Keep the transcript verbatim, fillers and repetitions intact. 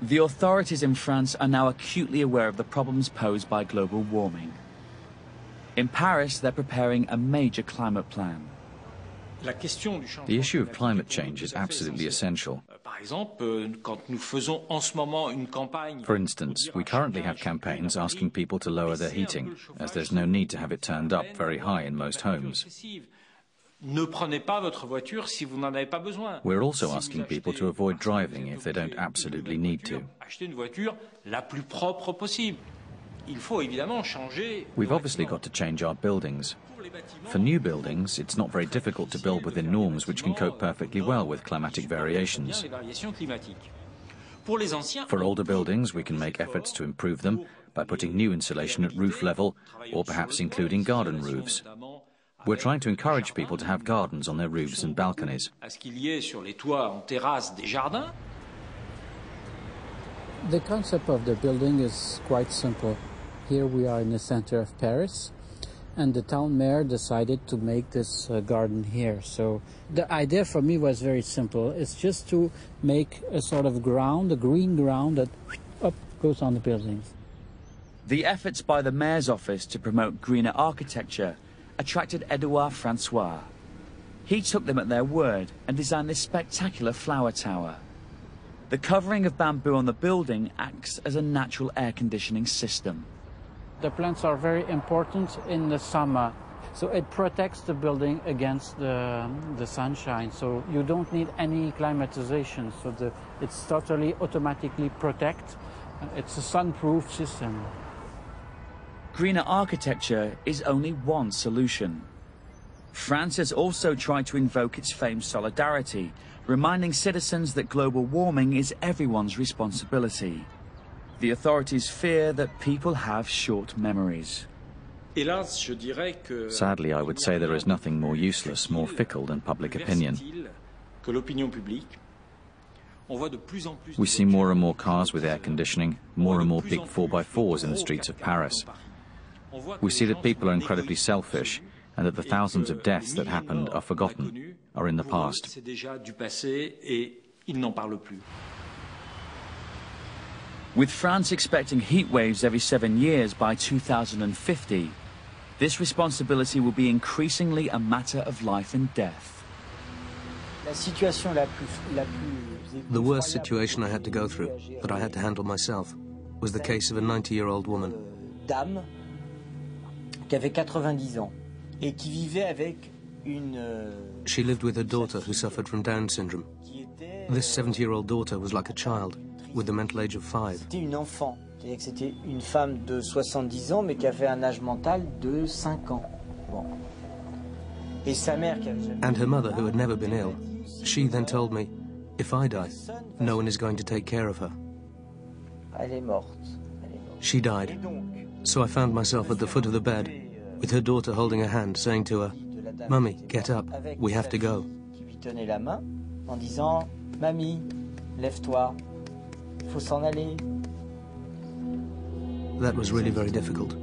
The authorities in France are now acutely aware of the problems posed by global warming. In Paris, they're preparing a major climate plan. The issue of climate change is absolutely essential. For instance, we currently have campaigns asking people to lower their heating, as there's no need to have it turned up very high in most homes. We're also asking people to avoid driving if they don't absolutely need to. We've obviously got to change our buildings. For new buildings, it's not very difficult to build within norms which can cope perfectly well with climatic variations. For older buildings, we can make efforts to improve them by putting new insulation at roof level or perhaps including garden roofs. We're trying to encourage people to have gardens on their roofs and balconies. The concept of the building is quite simple. Here we are in the center of Paris, and the town mayor decided to make this uh, garden here. So the idea for me was very simple. It's just to make a sort of ground, a green ground that up goes on the buildings. The efforts by the mayor's office to promote greener architecture attracted Edouard Francois. He took them at their word and designed this spectacular flower tower. The covering of bamboo on the building acts as a natural air conditioning system. The plants are very important in the summer, so it protects the building against the, the sunshine, so you don't need any climatization, so the, it's totally automatically protect. It's a sunproof system. Greener architecture is only one solution. France has also tried to invoke its famed solidarity, reminding citizens that global warming is everyone's responsibility. The authorities fear that people have short memories. Sadly, I would say there is nothing more useless, more fickle than public opinion. We see more and more cars with air conditioning, more and more big four by fours in the streets of Paris. We see that people are incredibly selfish and that the thousands of deaths that happened are forgotten, are in the past. With France expecting heat waves every seven years by two thousand fifty, this responsibility will be increasingly a matter of life and death. The worst situation I had to go through, that I had to handle myself, was the case of a ninety-year-old woman. She lived with her daughter who suffered from Down syndrome. This seventy-year-old daughter was like a child, with the mental age of five. And her mother, who had never been ill, she then told me, if I die, no one is going to take care of her. She died. So I found myself at the foot of the bed, with her daughter holding her hand, saying to her, "Mummy, get up, we have to go." That was really very difficult.